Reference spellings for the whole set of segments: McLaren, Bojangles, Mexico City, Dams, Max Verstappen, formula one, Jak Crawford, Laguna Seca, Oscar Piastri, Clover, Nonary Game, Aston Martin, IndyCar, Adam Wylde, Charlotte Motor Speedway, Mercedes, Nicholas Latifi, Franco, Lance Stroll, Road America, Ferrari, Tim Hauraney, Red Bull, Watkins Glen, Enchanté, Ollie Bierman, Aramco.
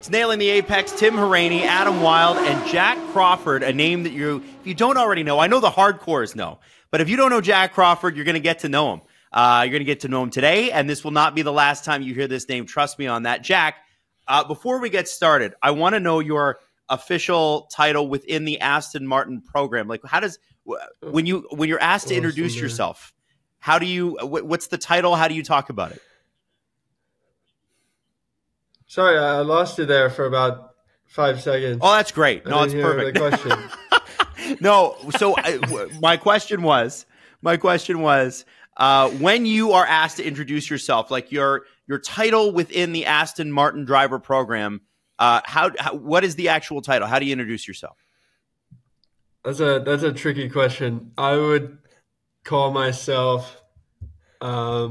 It's Nailing the Apex, Tim Hauraney, Adam Wylde, and Jak Crawford, a name that if you don't already know, I know the hardcores know, but if you don't know Jak Crawford, you're going to get to know him. You're going to get to know him today, and this will not be the last time you hear this name. Trust me on that. Jak, before we get started, I want to know your official title within the Aston Martin program. Like, how does, when you're asked to introduce yourself, how do you, what's the title? How do you talk about it? Sorry, I lost you there for about 5 seconds. Oh, that's great. No, it's perfect. No, so my question was, when you are asked to introduce yourself, like your title within the Aston Martin driver program, what is the actual title? How do you introduce yourself? That's a tricky question. I would call myself a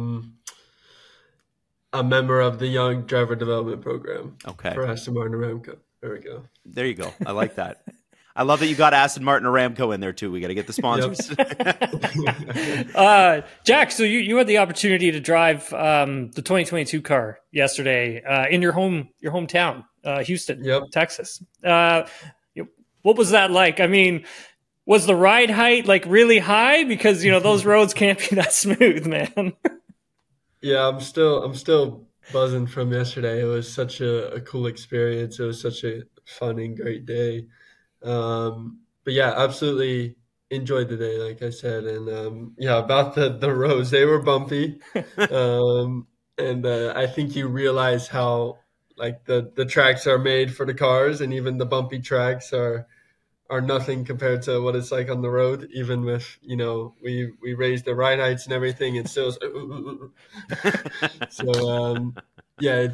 member of the Young Driver Development Program. Okay. For Aston Martin Aramco. There we go. There you go. I like that. I love that you got Aston Martin Aramco in there too. We got to get the sponsors. Yep. Jak, so you had the opportunity to drive the 2022 car yesterday in your hometown, Houston, yep, Texas. What was that like? I mean, was the ride height like really high? Because you know those roads can't be that smooth, man. Yeah, I'm still buzzing from yesterday. It was such a cool experience. It was such a fun and great day. But yeah, absolutely enjoyed the day, like I said. And yeah, about the roads, they were bumpy. And I think you realize how like the tracks are made for the cars, and even the bumpy tracks are nothing compared to what it's like on the road, even with, you know, we raised the ride heights and everything, and still so yeah, it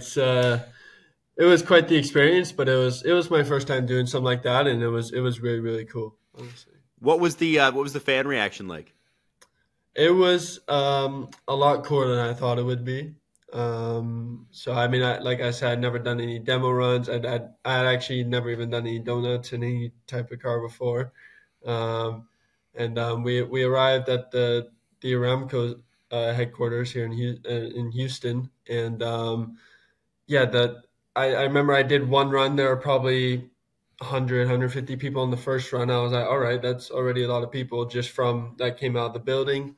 was quite the experience, but it was my first time doing something like that, and it was really, really cool, honestly. What was the fan reaction like? It was a lot cooler than I thought it would be. So I mean, like I said, I'd never done any demo runs. I'd actually never even done any donuts in any type of car before. We arrived at the Aramco headquarters here in Houston, and yeah, I remember I did one run. There were probably 100, 150 people in the first run. I was like, all right, that's already a lot of people just from that came out of the building,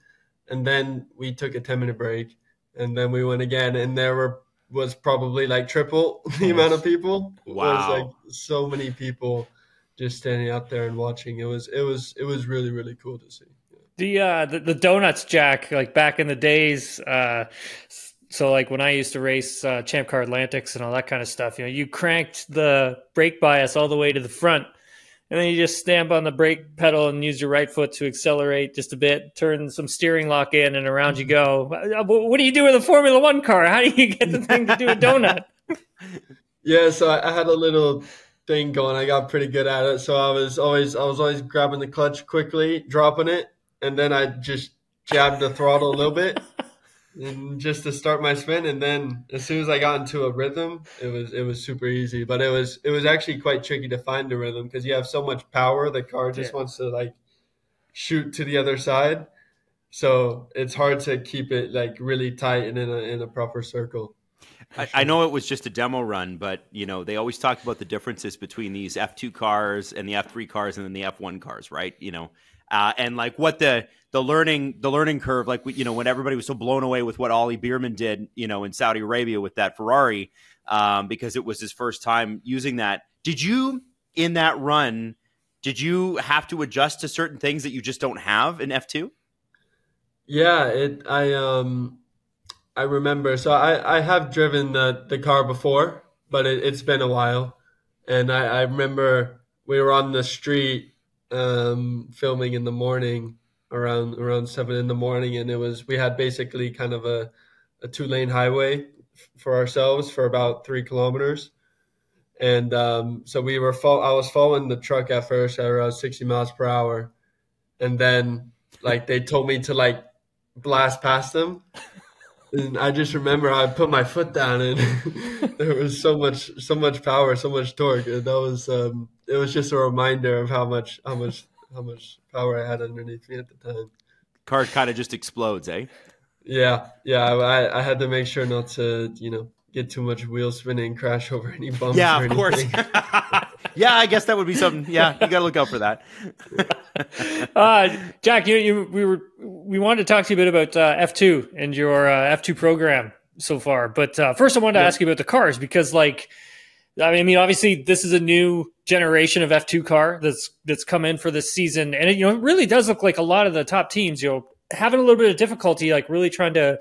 and then we took a 10-minute break. And then we went again, and there was probably like triple the amount of people. Wow! There was like so many people just standing out there and watching. It was really, really cool to see. Yeah. The donuts, Jak, like back in the days. So like when I used to race Champ Car Atlantics and all that kind of stuff, you know, you cranked the brake bias all the way to the front, and then you just stamp on the brake pedal and use your right foot to accelerate just a bit, turn some steering lock in, and around you go. What do you do with a Formula One car? How do you get the thing to do a donut? Yeah, so I had a little thing going. I got pretty good at it. So I was always grabbing the clutch quickly, dropping it, and then I just jabbed the throttle a little bit and just to start my spin. And then as soon as I got into a rhythm, it was super easy, but it was actually quite tricky to find the rhythm because you have so much power. The car just wants to like shoot to the other side. So it's hard to keep it like really tight and in a proper circle. I know it was just a demo run, but you know, they always talk about the differences between these F2 cars and the F3 cars and then the F1 cars, right? You know, and like what the learning curve, like, you know, when everybody was so blown away with what Ollie Bierman did, you know, in Saudi Arabia with that Ferrari, because it was his first time using that. Did you have to adjust to certain things that you just don't have in F2? Yeah, I remember. So I have driven the car before, but it's been a while, and I remember we were on the street filming in the morning around 7 in the morning, and we had basically kind of a 2-lane highway for ourselves for about 3 kilometers, and so I was following the truck at first at around 60 miles per hour, and then like they told me to like blast past them, and I just remember I put my foot down, and there was so much power, so much torque, and that was it was just a reminder of how much power I had underneath me at the time. Car kind of just explodes, eh? Yeah, I had to make sure not to, you know, get too much wheel spinning and crash over any bumps. Yeah, of course. Yeah, I guess that would be something. Yeah, you got to look out for that. Jack, we wanted to talk to you a bit about F2 and your F2 program so far. But first, I wanted to ask you about the cars because, like, I mean, obviously, this is a new generation of F2 car that's come in for this season, and it really does look like a lot of the top teams, having a little bit of difficulty, like really trying to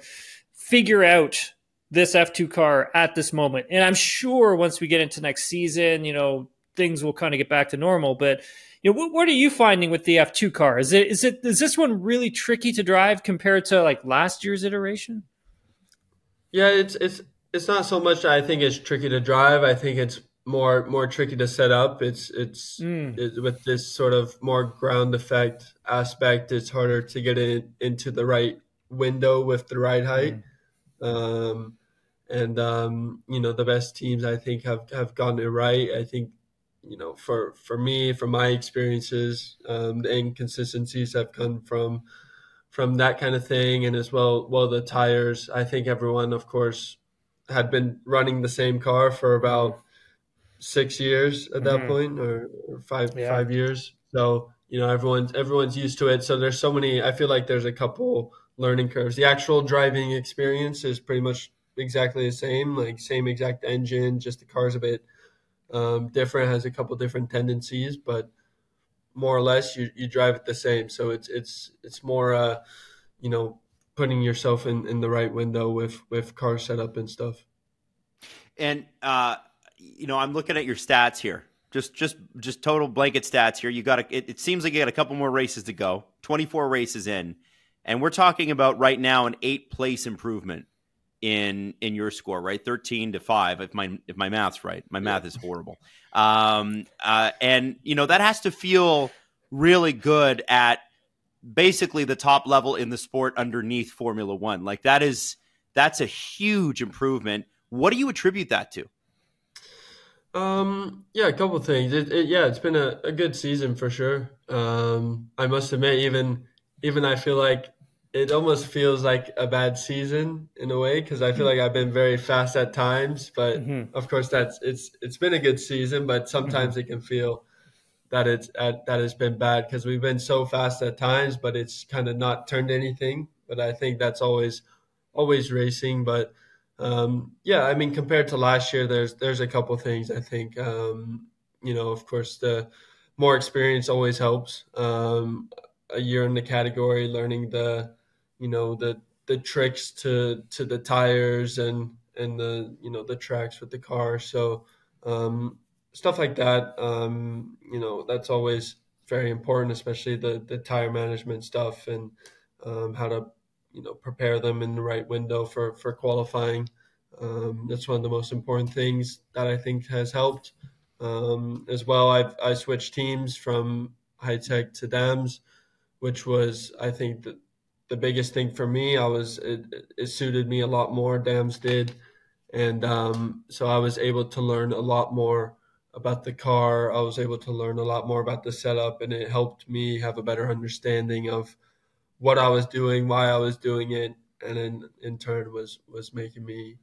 figure out this F2 car at this moment. And I'm sure once we get into next season, things will kind of get back to normal. But what are you finding with the F2 car? Is this one really tricky to drive compared to like last year's iteration? Yeah, it's not so much that I think it's tricky to drive. I think it's more tricky to set up. With this sort of more ground effect aspect, it's harder to get into the right window with the right height. The best teams I think have gotten it right. I think, for me, from my experiences, the inconsistencies have come from that kind of thing, and as well the tires. I think everyone, of course, had been running the same car for about 6 years at that point, or five years. So everyone's used to it. So there's so many. I feel like there's a couple learning curves. The actual driving experience is pretty much exactly the same, like same exact engine, just the car's a bit different, has a couple different tendencies, but more or less you drive it the same. So it's more putting yourself in the right window with car setup and stuff. And I'm looking at your stats here, just total blanket stats here. It seems like you got a couple more races to go, 24 races in, and we're talking about right now an 8-place improvement in your score, right? 13-5. If my math's right. My math is horrible. That has to feel really good at basically the top level in the sport underneath Formula One. Like that's a huge improvement. What do you attribute that to? A couple of things. It's been a good season for sure. I must admit, even I feel like it almost feels like a bad season in a way, because I feel like I've been very fast at times, but of course it's been a good season, but sometimes it can feel that it's been bad because we've been so fast at times, but it's kind of not turned anything. But I think that's always racing. But compared to last year, there's a couple things I think. Of course, the more experience always helps. A year in the category, learning the tricks to the tires and the tracks with the car. So stuff like that, that's always very important, especially the tire management stuff and how to, prepare them in the right window for qualifying. That's one of the most important things that I think has helped. As well, I switched teams from high tech to Dams, which was, I think, the biggest thing for me. It suited me a lot more, Dams did. And so I was able to learn a lot more about the car. I was able to learn a lot more about the setup, and it helped me have a better understanding of what I was doing, why I was doing it, and in turn was making me,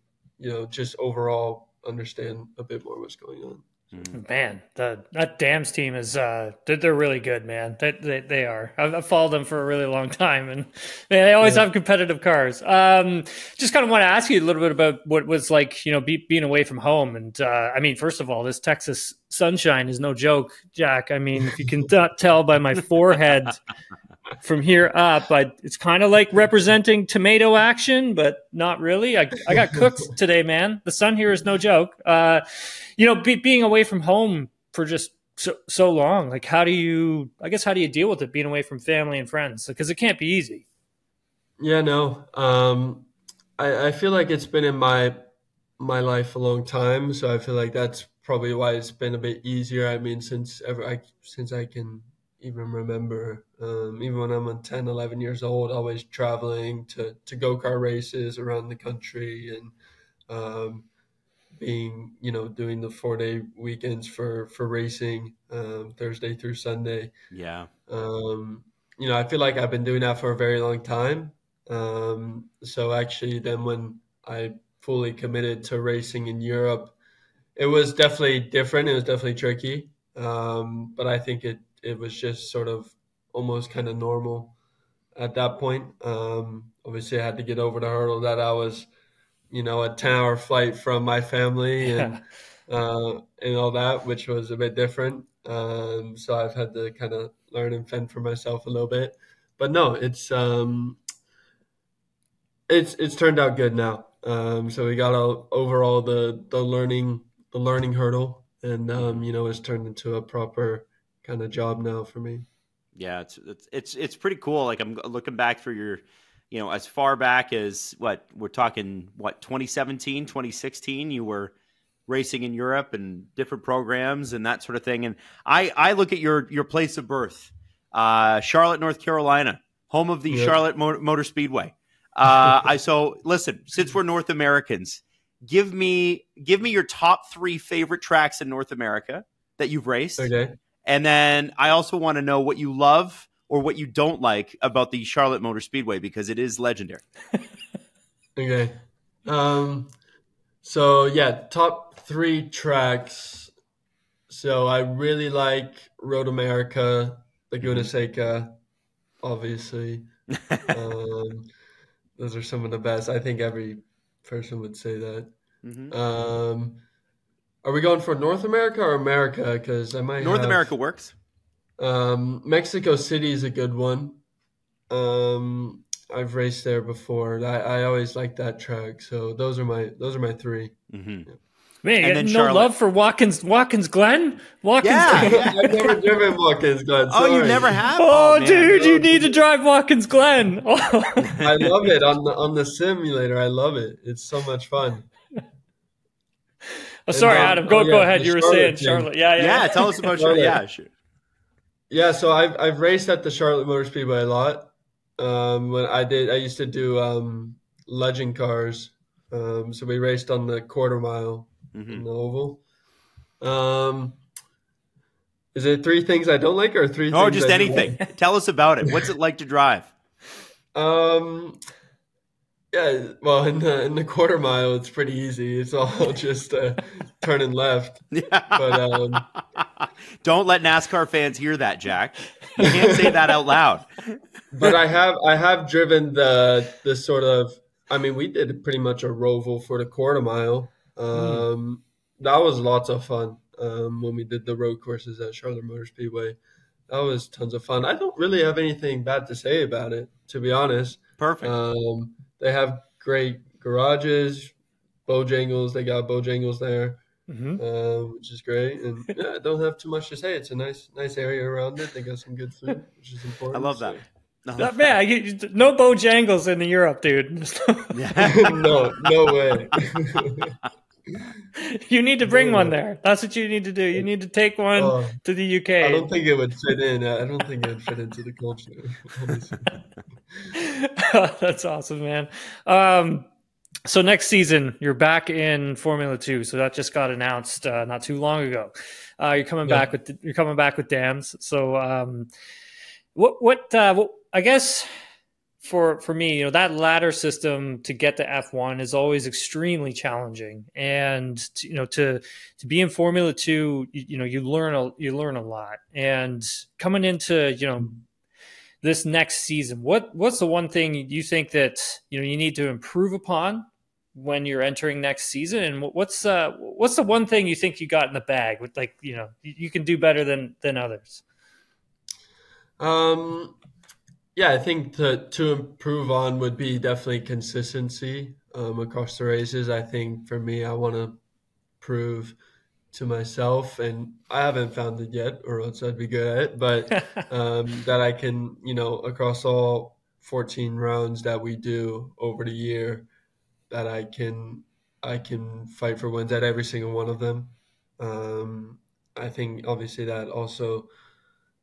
just overall understand a bit more what's going on. Man, that Dams team is they're really good, man. They are. I've followed them for a really long time, and man, they always have competitive cars. Just kind of want to ask you a little bit about what was like, being away from home. And I mean, first of all, this Texas sunshine is no joke, Jack. I mean, if you can tell by my forehead from here up, it's kind of like representing tomato action, but not really. I got cooked today, man. The sun here is no joke. Being away from home for just so long, like how do you deal with it, being away from family and friends? Because it can't be easy. Yeah, no. I feel like it's been in my life a long time, so I feel like that's probably why it's been a bit easier. I mean, since I can even remember, even when I'm 10, 11 years old, always traveling to go-kart races around the country and being, doing the 4-day weekends for racing, Thursday through Sunday. Yeah. I feel like I've been doing that for a very long time. So actually then when I fully committed to racing in Europe. It was definitely different. It was definitely tricky. But I think it was just sort of almost kind of normal at that point. Obviously, I had to get over the hurdle that I was, you know, a 10-hour flight from my family and all that, which was a bit different. So I've had to kind of learn and fend for myself a little bit. But no, it's turned out good now. So we got overall the learning hurdle, and you know, it's turned into a proper kind of job now for me. Yeah, it's pretty cool. Like, I'm looking back through your, you know, as far back as what we're talking, what, 2017, 2016, you were racing in Europe and different programs and that sort of thing. And I look at your place of birth, Charlotte, North Carolina, home of the Charlotte Motor Speedway. So listen, since we're North Americans, give me your top 3 favorite tracks in North America that you've raced. Okay. And then I also want to know what you love or what you don't like about the Charlotte Motor Speedway, because it is legendary. Okay. So yeah, top 3 tracks. So I really like Road America, Laguna Seca, obviously. Those are some of the best. I think every person would say that. Mm-hmm. Are we going for North America or America? Because I might North America works. Mexico City is a good one. I've raced there before. I always like that track. So those are my 3. Mm-hmm. Yeah. Man, and then no Charlotte. Love for Watkins Glen? Watkins Glen. I've never driven Watkins Glen. Sorry. Oh, you never have? Oh dude, you need to drive Watkins Glen. Oh. I love it on the simulator. I love it. It's so much fun. Oh, sorry, Adam. Go ahead. You were saying Charlotte. Yeah. Tell us about Charlotte. Yeah, sure. Yeah, so I've raced at the Charlotte Motor Speedway a lot. When I used to do legend cars. So we raced on the quarter mile. Mm-hmm. In the oval. Is it 3 things I don't like or 3 things? Oh, just anything. Tell us about it. What's it like to drive? Yeah, well, in the quarter mile, it's pretty easy. It's all just turning left. Yeah. But don't let NASCAR fans hear that, Jack. You can't say that out loud. But I have driven the sort of, I mean, we did pretty much a roval for the quarter mile. That was lots of fun. When we did the road courses at Charlotte Motor Speedway, that was tons of fun. I don't really have anything bad to say about it, to be honest. Perfect. They have great garages, Bojangles. They got Bojangles there, which is great. And yeah, I don't have too much to say. It's a nice area around it. They got some good food, which is important. I love that. Not bad. No Bojangles in Europe, dude. No way. You need to bring one there. That's what you need to do. You need to take one to the UK. I don't think it would fit in. I don't think it would fit into the culture. That's awesome, man. So next season, you're back in Formula 2. So that just got announced not too long ago. You're coming back with Dams. So what I guess for me, you know, that ladder system to get to F1 is always extremely challenging, and to be in Formula 2, you learn a lot. And coming into this next season, what's the one thing you think that you need to improve upon when you're entering next season, and what's the one thing you think you got in the bag with, like, you can do better than others? Yeah, I think to improve on would be definitely consistency across the races. I think for me, I want to prove to myself, and I haven't found it yet, or else I'd be good at it, but that I can, across all 14 rounds that we do over the year, that I can fight for wins at every single one of them. I think obviously that also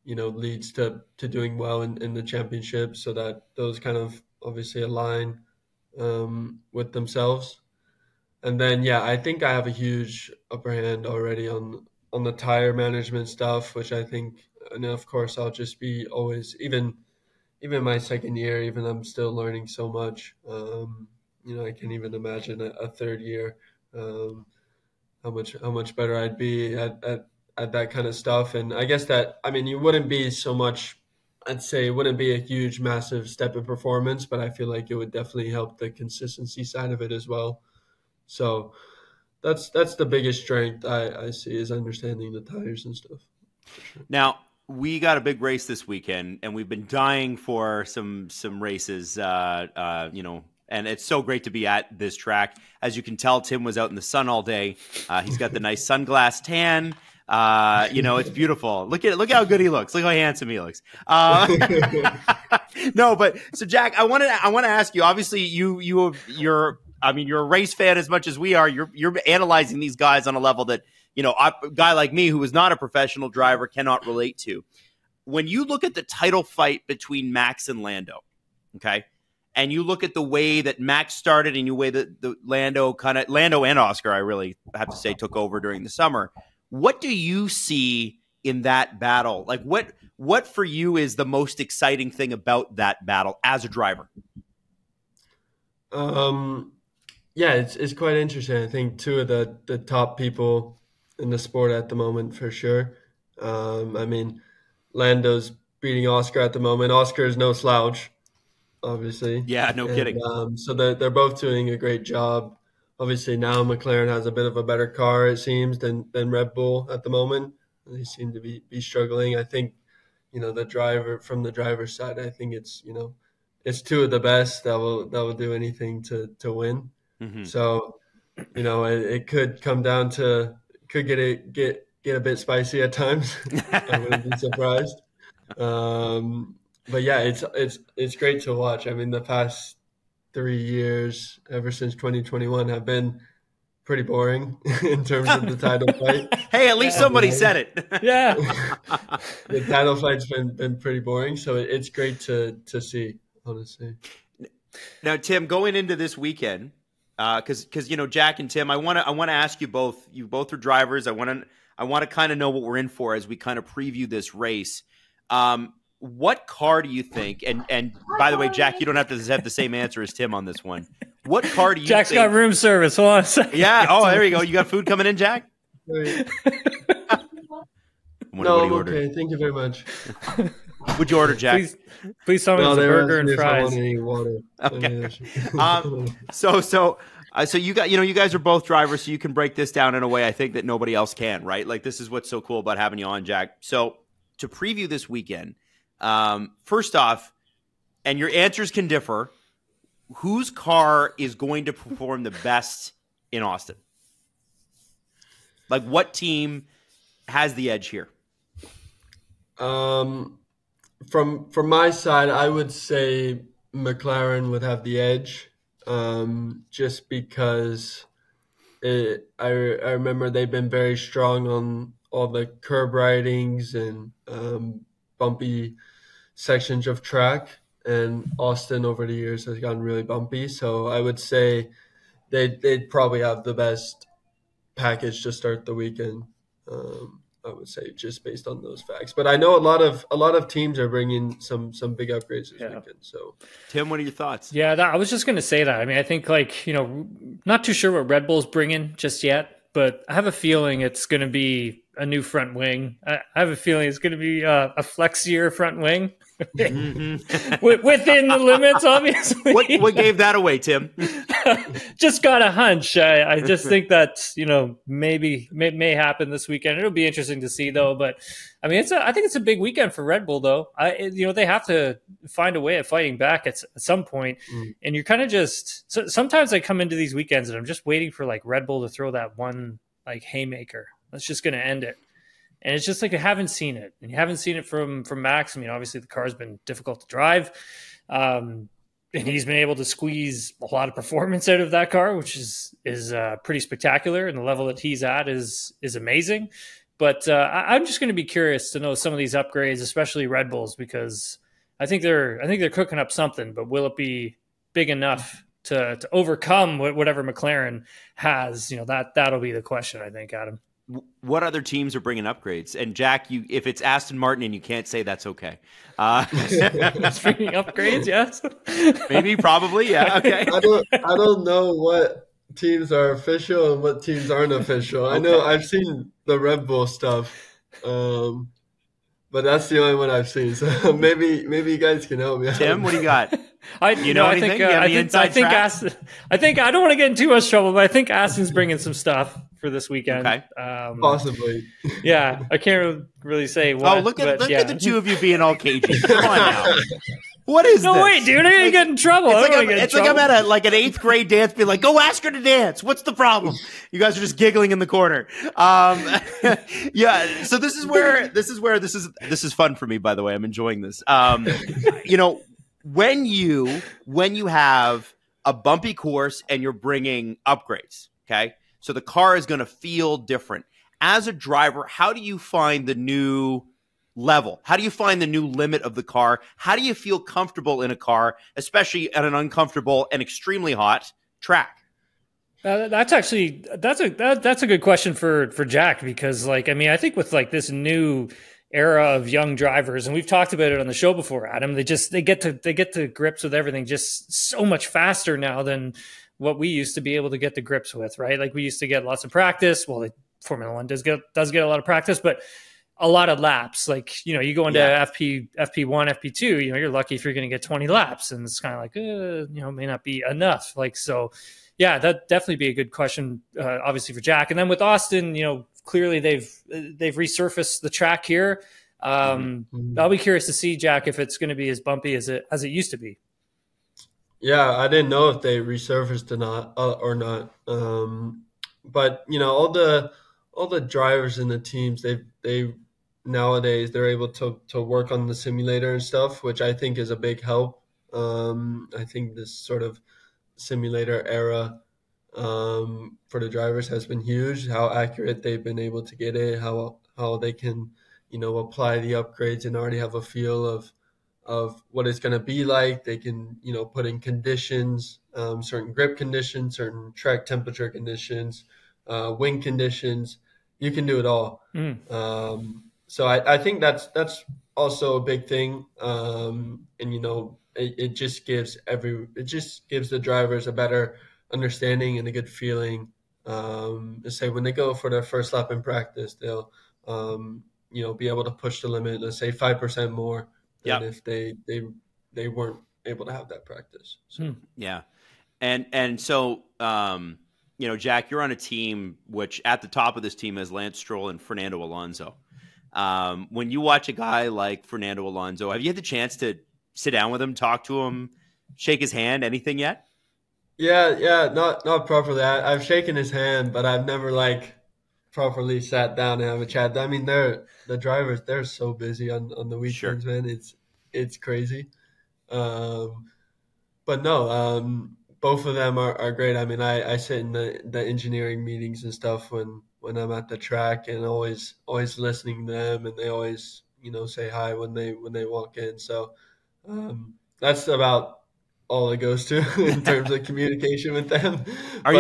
leads to doing well in the championship, so that those kind of obviously align with themselves. And then, yeah, I think I have a huge upper hand already on the tire management stuff, which I think, and of course, I'll just be always, even my second year, even I'm still learning so much. you know, I can't even imagine a third year, how much better I'd be at that kind of stuff. And I guess that, I mean, you wouldn't be so much, I'd say it wouldn't be a huge, massive step in performance, but I feel like it would definitely help the consistency side of it as well. So that's the biggest strength I see, is understanding the tires and stuff. Sure. Now, we got a big race this weekend, and we've been dying for some races, you know, and it's so great to be at this track. As you can tell, Tim was out in the sun all day. He's got the nice sunglass tan. You know, it's beautiful. Look how good he looks. Look how handsome he looks. No, but so Jack, I want to ask you, obviously you're a race fan as much as we are. You're analyzing these guys on a level that, you know, a guy like me who is not a professional driver cannot relate to. When you look at the title fight between Max and Lando, okay, and you look at the way that Max started and the way that the Lando and Oscar, I really have to say, took over during the summer. What do you see in that battle? Like, what for you is the most exciting thing about that battle as a driver? Yeah, it's quite interesting. I think two of the top people in the sport at the moment, for sure. I mean, Lando's beating Oscar at the moment. Oscar is no slouch, obviously. Yeah, no kidding. So they're both doing a great job. Obviously, now McLaren has a bit of a better car, it seems, than Red Bull at the moment. They seem to be struggling. I think, you know, from the driver's side, I think it's, you know, it's two of the best that will do anything to win. Mm-hmm. So, you know, it could come down to, could get a bit spicy at times. I wouldn't be surprised. But yeah, it's great to watch. I mean, the past 3 years, ever since 2021, have been pretty boring in terms of the title fight. Hey, at least somebody said it. Yeah. The title fight's been pretty boring, so it's great to see, honestly. Now, Tim, going into this weekend, because you know, Jack and Tim, I want to ask you both. You both are drivers. I want to kind of know what we're in for as we kind of preview this race. What car do you think? And by the way, Jack, you don't have to have the same answer as Tim on this one. What car do you Jack's think? Jack's got room service. Hold on a second. Yeah. Oh, there you go. You got food coming in, Jack? No, okay. Thank you very much. What'd you order, Jack? Please tell me it's a burger and fries. Water. Okay. So you got, you know, you guys are both drivers, so you can break this down in a way I think that nobody else can, right? Like, this is what's so cool about having you on, Jack. So to preview this weekend, first off, and your answers can differ, whose car is going to perform the best in Austin? Like, what team has the edge here? From my side, I would say McLaren would have the edge, just because I remember they've been very strong on all the curb ridings and bumpy sections of track, and Austin over the years has gotten really bumpy. So I would say they'd probably have the best package to start the weekend. I would say, just based on those facts. But I know a lot of teams are bringing some big upgrades this weekend. So, Tim, what are your thoughts? Yeah, I was just going to say that. I mean, I think, like, you know, not too sure what Red Bull's bringing just yet, but I have a feeling it's going to be a new front wing. I have a feeling it's going to be a flexier front wing. Within the limits, obviously. What gave that away, Tim? Just got a hunch. I just think that, you know, maybe may happen this weekend. It'll be interesting to see, though. But I mean, I think it's a big weekend for Red Bull, though. You know, they have to find a way of fighting back at some point. Mm. And you're kind of just, so sometimes I come into these weekends and I'm just waiting for, like, Red Bull to throw that one, like, haymaker that's just going to end it. And it's just like, I haven't seen it. And you haven't seen it from Max. I mean, obviously the car's been difficult to drive. And he's been able to squeeze a lot of performance out of that car, which is pretty spectacular. And the level that he's at is amazing. But I'm just going to be curious to know some of these upgrades, especially Red Bull's, because I think they're cooking up something. But will it be big enough to overcome whatever McLaren has? You know, that'll be the question, I think, Adam. what other teams are bringing upgrades? And Jack, you, if it's Aston Martin and you can't say, that's okay. It's bringing upgrades, yes. Maybe, probably, yeah. Okay. I don't know what teams are official and what teams aren't official. Okay. I know I've seen the Red Bull stuff, but that's the only one I've seen. So maybe you guys can help me. Tim, what do you got? I think I don't want to get in too much trouble, but I think Aston's bringing some stuff for this weekend. Okay. Possibly. Yeah, I can't really say what. Oh, look at the two of you being all cagey. Come on now. What is this? No, wait, dude, I'm gonna get in trouble. It's like I'm at an eighth grade dance, being like, "Go ask her to dance." What's the problem? You guys are just giggling in the corner. Yeah. So this is fun for me. By the way, I'm enjoying this. You know. When you have a bumpy course and you're bringing upgrades, okay? So the car is going to feel different. As a driver, how do you find the new level? How do you find the new limit of the car? How do you feel comfortable in a car, especially at an uncomfortable and extremely hot track? That's a good question for Jack, because I think with this new era of young drivers, and we've talked about it on the show before, Adam, they get to grips with everything just so much faster now than what we used to be able to get to grips with, right? Like, we used to get lots of practice. Well, the Formula One does get a lot of practice, but a lot of laps. You go into FP1, FP2, you're lucky if you're going to get 20 laps, and it's kind of may not be enough. So yeah, that'd definitely be a good question, obviously, for Jack. And then with Austin, clearly they've resurfaced the track here. I'll be curious to see, Jack, if it's going to be as bumpy as it used to be. Yeah, I didn't know if they resurfaced or not. But all the drivers in the teams, they nowadays they're able to work on the simulator and stuff, which I think is a big help. I think this sort of simulator era for the drivers has been huge. How accurate they've been able to get it, how they can, apply the upgrades and already have a feel of what it's going to be like. They can, put in conditions, certain grip conditions, certain track temperature conditions, wind conditions. You can do it all. So I think that's also a big thing. And it just gives the drivers a better understanding and a good feeling. Let's say when they go for their first lap in practice, they'll be able to push the limit, let's say 5% more than if they weren't able to have that practice. So yeah. And so Jack, you're on a team which at the top of this team is Lance Stroll and Fernando Alonso. When you watch a guy like Fernando Alonso, have you had the chance to sit down with him, talk to him, shake his hand, anything yet? Yeah, not properly. I've shaken his hand, but I've never properly sat down and have a chat. I mean, the drivers, they're so busy on the weekends, sure, man. It's crazy. But no, both of them are great. I mean, I sit in the engineering meetings and stuff when I'm at the track, and always listening to them, and they always, say hi when they walk in. So that's about all it goes to in terms of communication with them. I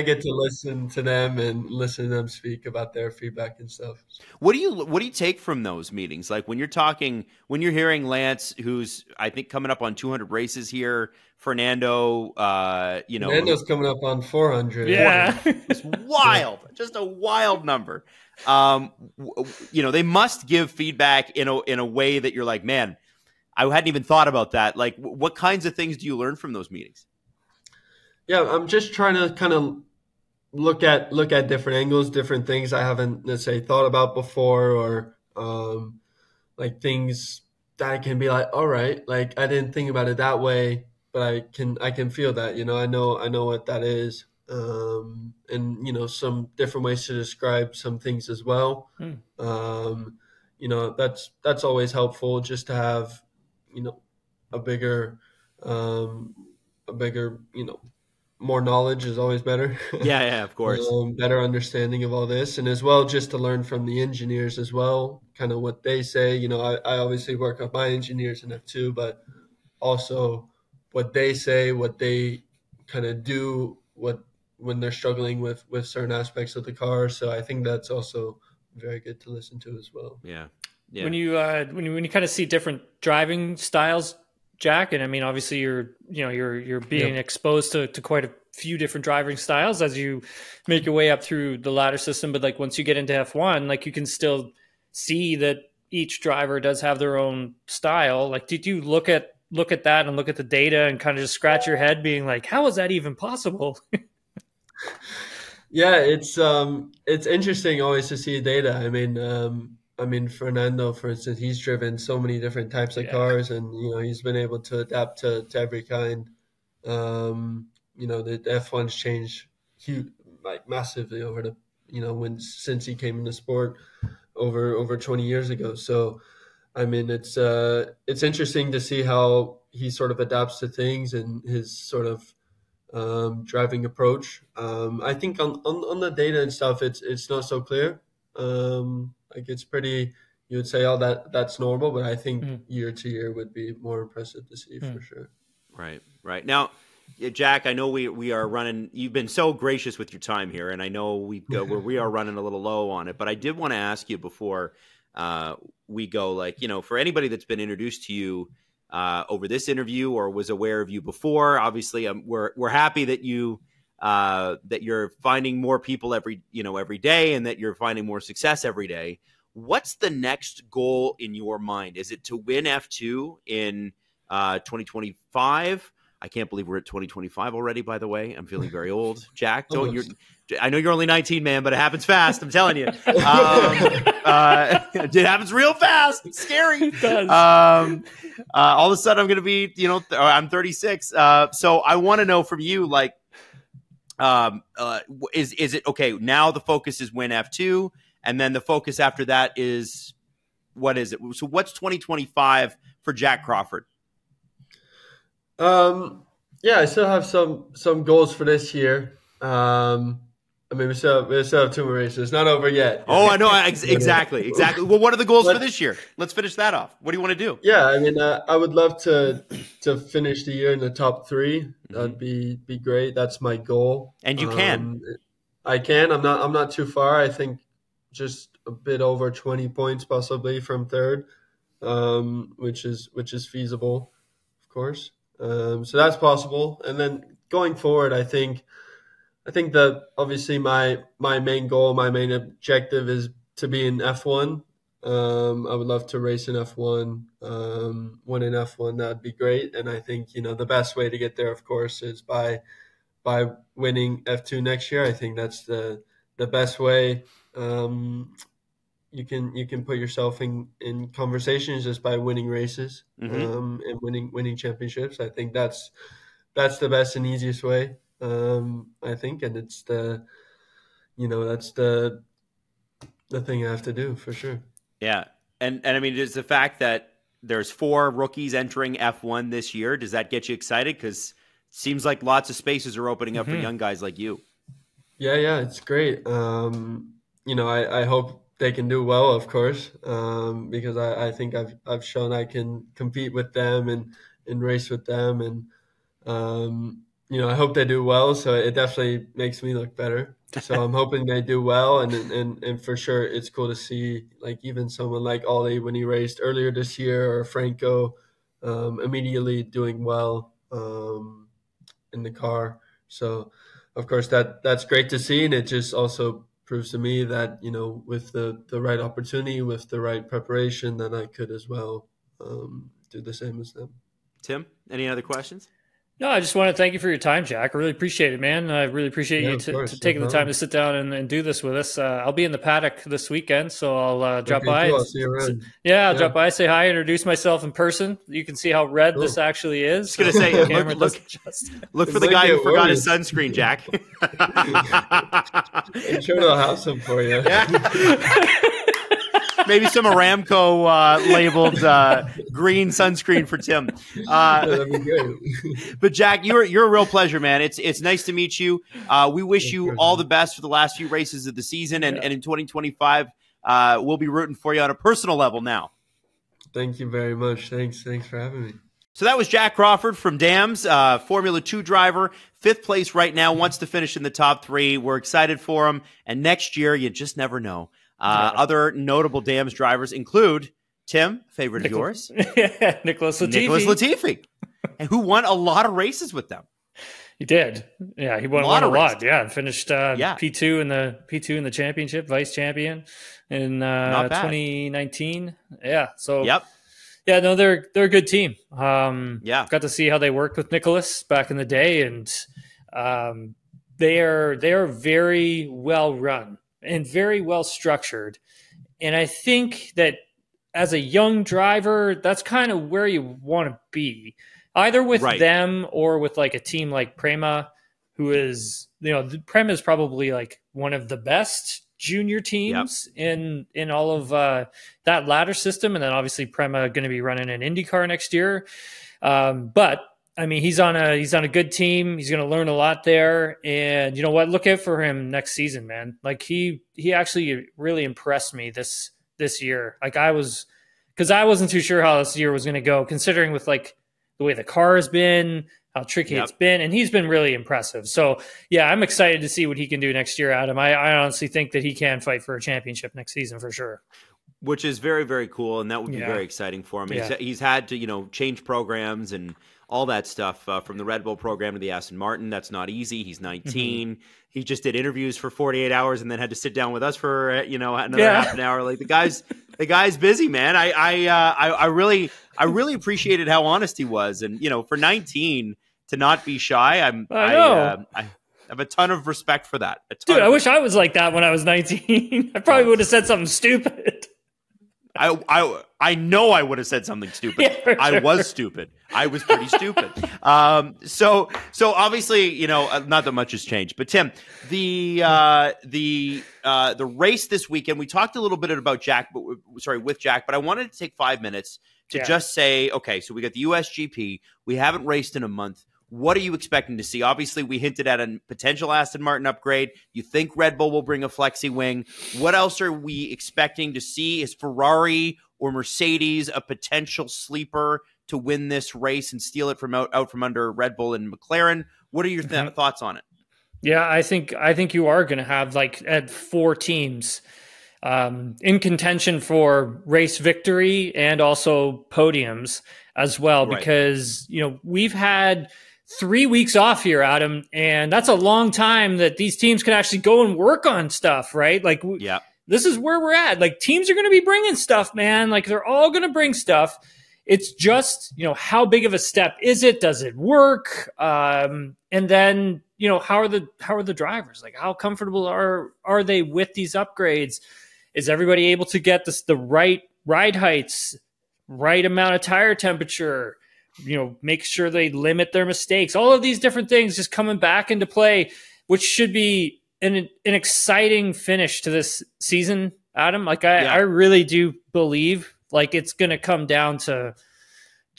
get to listen to them and listen to them speak about their feedback and stuff. What do you take from those meetings? Like, when you're hearing Lance, who's I think coming up on 200 races here, Fernando, Fernando's coming up on 400. Yeah. It's wild. Just a wild number. They must give feedback in a way that you're like, man, I hadn't even thought about that. Like, what kinds of things do you learn from those meetings? Yeah, I'm just trying to kind of look at different angles, different things I haven't, thought about before, or things that I can be like, all right, I didn't think about it that way, but I can feel that, I know what that is, and some different ways to describe some things as well. That's always helpful, just to have a bigger, more knowledge is always better. Yeah, of course. Better understanding of all this. And as well, just to learn from the engineers as well, kind of what they say. I obviously work with my engineers in F2, but also what they say, what they kind of do, what when they're struggling with certain aspects of the car. So I think that's also very good to listen to as well. Yeah. Yeah. When you kind of see different driving styles, Jack, and I mean, obviously you're being exposed to quite a few different driving styles as you make your way up through the ladder system. But like, once you get into F1, like you can still see that each driver does have their own style. Like, did you look at that and look at the data and kind of just scratch your head being like, how is that even possible? Yeah, it's interesting always to see data. I mean, Fernando, for instance, he's driven so many different types of cars, and he's been able to adapt to every kind. The F1's changed huge, like massively over the since he came into sport over 20 years ago. So, I mean, it's interesting to see how he sort of adapts to things and his sort of driving approach. I think on the data and stuff, it's not so clear. Like it's pretty, you would say, oh, that's normal, but I think year to year would be more impressive to see for sure. Right. Now, Jack, I know we are running, you've been so gracious with your time here, and I know we are running a little low on it, but I did want to ask you before we go, like, for anybody that's been introduced to you over this interview or was aware of you before, obviously we're happy that you that you're finding more people every day and that you're finding more success every day. What's the next goal in your mind? Is it to win F2 in 2025? I can't believe we're at 2025 already, by the way. I'm feeling very old. Jack, I know you're only 19, man, but it happens fast. I'm telling you. It happens real fast. It's scary. It does. All of a sudden I'm going to be, I'm 36. So I want to know from you, like, is it okay? Now the focus is win F2, and then the focus after that is what is it? So what's 2025 for Jack Crawford? Yeah, I still have some goals for this year. I mean, we still have two more races. It's not over yet. Oh, I know. Exactly. Well, what are the goals for this year? Let's finish that off. What do you want to do? Yeah, I mean, I would love to finish the year in the top three. That'd be great. That's my goal. And you can. I can. I'm not too far. I think just a bit over 20 points possibly from third, which is feasible, of course. So that's possible. And then going forward, I think that obviously my main goal, my main objective is to be in F1. I would love to race in F1, win in F1. That'd be great. And I think, the best way to get there, of course, is by winning F2 next year. I think that's the best way. You can put yourself in conversations just by winning races, and winning championships. I think that's the best and easiest way. I think, and it's that's the thing I have to do for sure. Yeah. And I mean, is the fact that there's 4 rookies entering F1 this year, does that get you excited? 'Cause it seems like lots of spaces are opening up for young guys like you. Yeah. It's great. I hope they can do well, of course, because I think I've shown I can compete with them and race with them. And, I hope they do well, so it definitely makes me look better. So I'm hoping they do well, and for sure it's cool to see, like, even someone like Ollie when he raced earlier this year, or Franco, immediately doing well in the car. So of course that's great to see, and it just also proves to me that with the right opportunity, with the right preparation, that I could as well do the same as them. Tim, any other questions? No, I just want to thank you for your time, Jack. I really appreciate it, man. I really appreciate you taking the time to sit down and do this with us. I'll be in the paddock this weekend, so I'll drop by. I'll see you around. I'll drop by, say hi, introduce myself in person. You can see how red this actually is. I was going to say, look for the guy who forgot his sunscreen, Jack. I'm sure they'll have some for you. Yeah. Maybe some Aramco labeled green sunscreen for Tim. That'd be good. But Jack, you're a real pleasure, man. It's nice to meet you. We wish you all the best for the last few races of the season, and in 2025, we'll be rooting for you on a personal level now. Thank you very much. Thanks for having me. So that was Jak Crawford from Dams, Formula 2 driver, 5th place right now, wants to finish in the top 3. We're excited for him. And next year, you just never know. Other notable Dams drivers include Tim, favorite of yours. Nicholas Latifi. Nicholas Latifi. And who won a lot of races with them. He did. Yeah, he won a lot. Yeah, finished P2 in the championship, vice champion in 2019. Yeah. So yeah, no, they're a good team. Got to see how they worked with Nicholas back in the day, and they are very well run and very well structured. And I think that as a young driver, that's kind of where you want to be. Either with them or with like a team like Prema, who is, you know, Prema is probably like one of the best junior teams in all of that ladder system. And then obviously Prema going to be running an IndyCar next year. But I mean, he's on a good team. He's going to learn a lot there. And you know what? Look out for him next season, man. Like he actually really impressed me this year. Like I wasn't too sure how this year was going to go, considering with like the way the car has been, how tricky it's been, and he's been really impressive. So, yeah, I'm excited to see what he can do next year, Adam. I honestly think that he can fight for a championship next season for sure. Which is very, very cool, and that would be very exciting for him. Yeah. He's had to, you know, change programs and all that stuff from the Red Bull program to the Aston Martin. That's not easy. He's 19. Mm-hmm. He just did interviews for 48 hours and then had to sit down with us for, you know, another half an hour. Like the guy's busy, man. I really appreciated how honest he was, and you know, for 19 to not be shy, I have a ton of respect for that. Dude, I wish I was like that when I was 19. I probably would have said something stupid. I know I would have said something stupid. Yeah, for sure. I was stupid. I was pretty stupid. So obviously, you know, not that much has changed. But Tim, the race this weekend, we talked a little bit about with Jak, but I wanted to take 5 minutes to just say, okay, so we got the USGP. We haven't raced in a month. What are you expecting to see? Obviously, we hinted at a potential Aston Martin upgrade. You think Red Bull will bring a flexi wing. What else are we expecting to see? Is Ferrari or Mercedes a potential sleeper to win this race and steal it from out from under Red Bull and McLaren? What are your thoughts on it? Yeah, I think you are going to have like at 4 teams in contention for race victory and also podiums as well, because you know we've had 3 weeks off here, Adam, and that's a long time that these teams can actually go and work on stuff, right? Like, this is where we're at. Like, teams are going to be bringing stuff, man. Like, they're all going to bring stuff. It's just, you know, how big of a step is it? Does it work? And then, you know, how are the drivers? Like, how comfortable are they with these upgrades? Is everybody able to get the right ride heights, right amount of tire temperature? You know, make sure they limit their mistakes. All of these different things just coming back into play, which should be an exciting finish to this season, Adam. Like I really do believe like it's going to come down to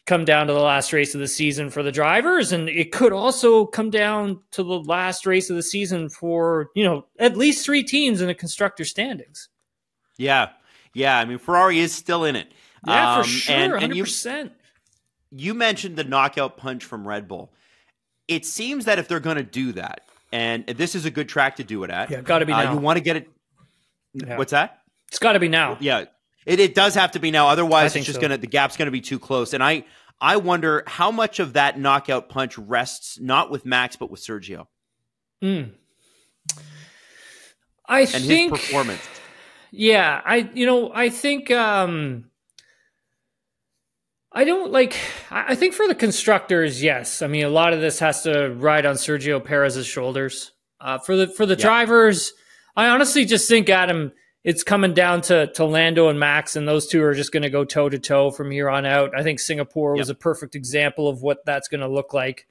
the last race of the season for the drivers. And it could also come down to the last race of the season for, you know, at least 3 teams in the constructor standings. Yeah. Yeah. I mean, Ferrari is still in it. Yeah, for sure. And 100%. You mentioned the knockout punch from Red Bull. It seems that if they're going to do that, and this is a good track to do it at. Yeah, got to be now. You want to get it. Yeah. What's that? It's got to be now. Yeah, it does have to be now. Otherwise, it's just going to, the gap's going to be too close. And I wonder how much of that knockout punch rests not with Max, but with Sergio. I think his performance. Yeah, I think. I think for the constructors, yes. I mean, a lot of this has to ride on Sergio Perez's shoulders. For the drivers, I honestly just think, Adam, it's coming down to Lando and Max, and those two are just going to go toe-to-toe from here on out. I think Singapore was a perfect example of what that's going to look like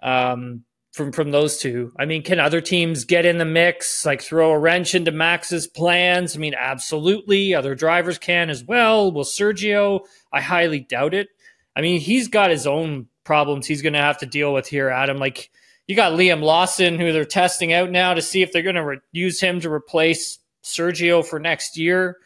from those two. I mean, can other teams get in the mix, like throw a wrench into Max's plans? I mean, absolutely. Other drivers can as well. Will Sergio? I highly doubt it. I mean, he's got his own problems he's going to have to deal with here, Adam. Like, you got Liam Lawson, who they're testing out now to see if they're going to use him to replace Sergio for next year.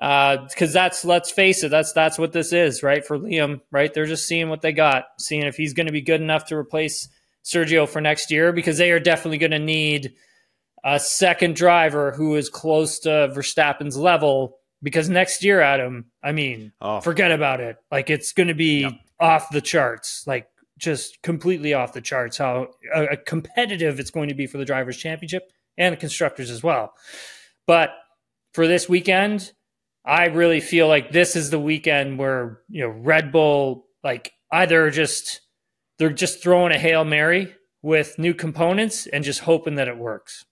Because that's, let's face it, that's what this is, right? For Liam, right? They're just seeing what they got, seeing if he's going to be good enough to replace Sergio for next year, because they are definitely going to need a second driver who is close to Verstappen's level, because next year, Adam, I mean, forget about it. Like, it's going to be off the charts, like just completely off the charts, how competitive it's going to be for the Drivers' Championship and the Constructors as well. But for this weekend, I really feel like this is the weekend where, you know, Red Bull, like, either just, they're just throwing a Hail Mary with new components and just hoping that it works.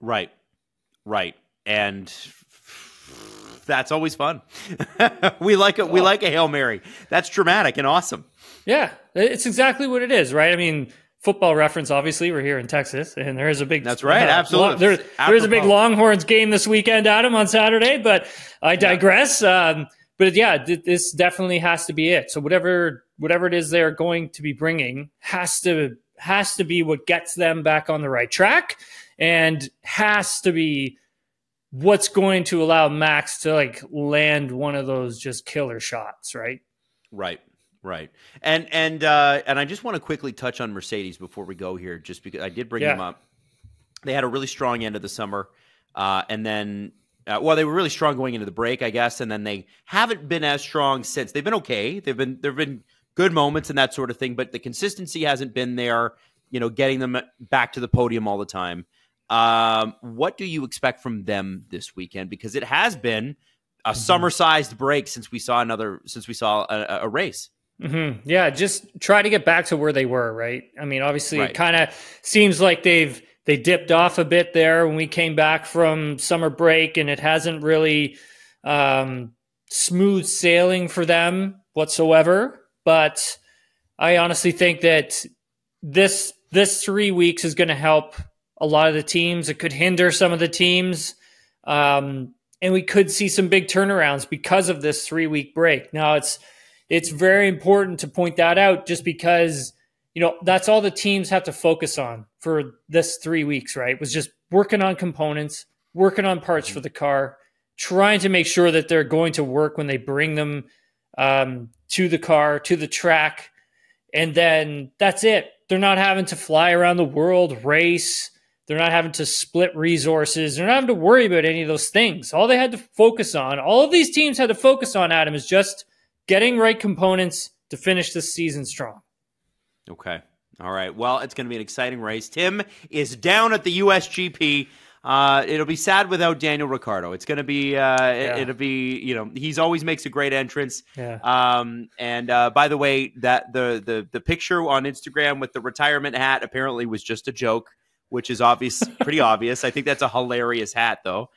Right. Right. And that's always fun. We like it. We like a Hail Mary. That's dramatic and awesome. Yeah, it's exactly what it is. Right. I mean, Football Reference, obviously, we're here in Texas, and there is a big... That's right, absolutely. There's a big Longhorns game this weekend, Adam, on Saturday, but I digress. But yeah, this definitely has to be it. So whatever it is they're going to be bringing has to be what gets them back on the right track, and has to be what's going to allow Max to, like, land one of those just killer shots, right? Right. Right. And I just want to quickly touch on Mercedes before we go here, just because I did bring them up. They had a really strong end of the summer. And then, well, they were really strong going into the break, I guess. And then they haven't been as strong since. They've been okay. There've been good moments and that sort of thing, but the consistency hasn't been there, you know, getting them back to the podium all the time. What do you expect from them this weekend? Because it has been a summer-sized break since we saw a race. Mm-hmm. Yeah, just try to get back to where they were, right? I mean, obviously, it kind of seems like they dipped off a bit there when we came back from summer break, and it hasn't really smooth sailing for them whatsoever. But I honestly think that this 3 weeks is going to help a lot of the teams. It could hinder some of the teams, and we could see some big turnarounds because of this 3 week break. Now it's very important to point that out, just because, you know, that's all the teams have to focus on for this 3 weeks, right? Was just working on components, working on parts for the car, trying to make sure that they're going to work when they bring them to the car, to the track. And then that's it. They're not having to fly around the world, race. They're not having to split resources. They're not having to worry about any of those things. All they had to focus on, all of these teams had to focus on, Adam, is just getting right components to finish this season strong. Okay. All right. Well, it's going to be an exciting race. Tim is down at the USGP. It'll be sad without Daniel Ricciardo. It's going to be, it'll be, you know, he's always makes a great entrance. Yeah. By the way, that the picture on Instagram with the retirement hat apparently was just a joke, which is obvious, pretty obvious. I think that's a hilarious hat though.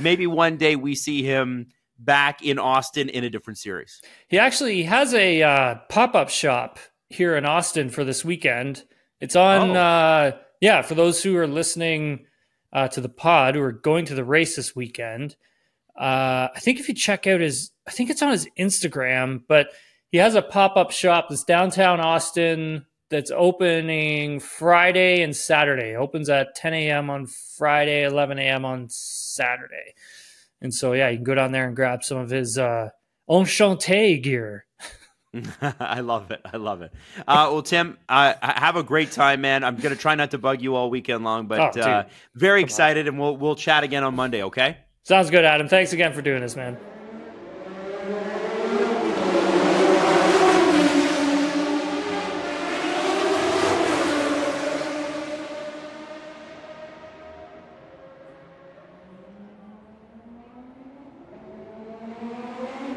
Maybe one day we see him back in Austin in a different series. He actually has a pop-up shop here in Austin for this weekend. It's on, for those who are listening to the pod who are going to the race this weekend. I think if you check out I think it's on his Instagram, but he has a pop-up shop that's downtown Austin that's opening Friday and Saturday. It opens at 10 a.m. on Friday, 11 a.m. on Saturday. And so, yeah, you can go down there and grab some of his Enchanté gear. I love it. I love it. Well, Tim, have a great time, man. I'm going to try not to bug you all weekend long, but very excited. And we'll chat again on Monday, okay? Sounds good, Adam. Thanks again for doing this, man.